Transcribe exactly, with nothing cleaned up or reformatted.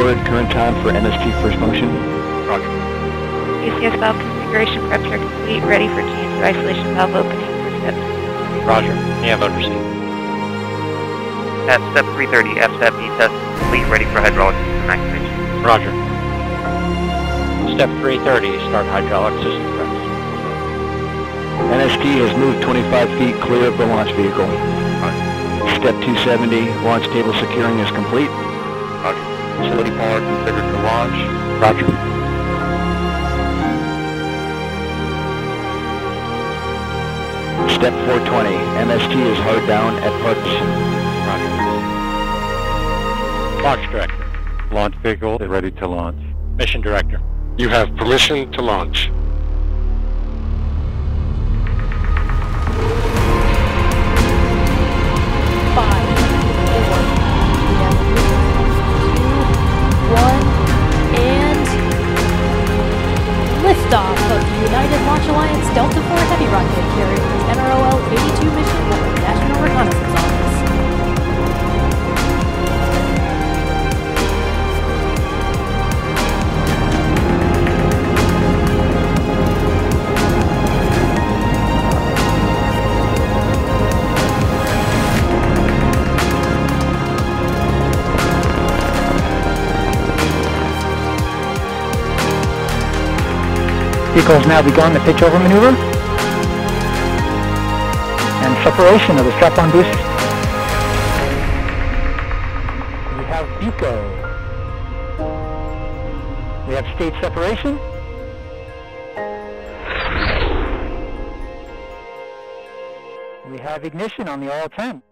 forward, current time for M S T first motion. Roger. U C S valve configuration preps are complete, ready for change of isolation valve opening for step. Roger. Yeah, mode received. At step three thirty, F STEP B test complete, ready for hydraulic system activation. Roger. Step three thirty, start hydraulic system preps. N S T has moved twenty-five feet clear of the launch vehicle. Roger. Step two seventy, launch table securing is complete. Roger. Facility power configured to launch. Roger. Step four twenty, M S T is hard down at partition. Roger. Launch director. Launch vehicle ready to launch. Mission director. You have permission to launch. Liftoff of the United Launch Alliance Delta four Heavy rocket carrier N R O L eighty-two mission from the National Reconnaissance Vehicle has now begun the pitch over maneuver and separation of the strap-on boost. We have Buco. We have stage separation. We have ignition on the all ten.